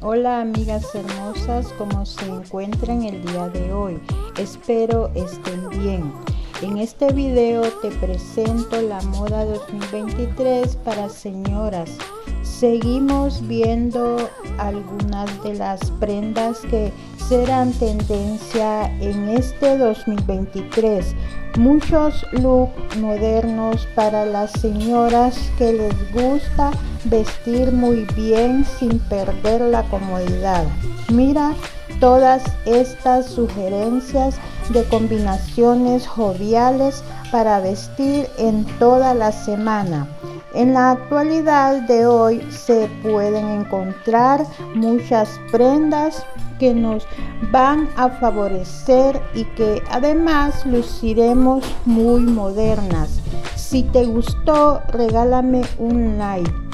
Hola amigas hermosas, ¿cómo se encuentran el día de hoy? Espero estén bien. En este video te presento la moda 2023 para señoras. Seguimos viendo algunas de las prendas que serán tendencia en este 2023. Muchos looks modernos para las señoras que les gusta vestir muy bien sin perder la comodidad. Mira todas estas sugerencias de combinaciones joviales para vestir en toda la semana. En la actualidad de hoy se pueden encontrar muchas prendas que nos van a favorecer y que además luciremos muy modernas. Si te gustó, regálame un like.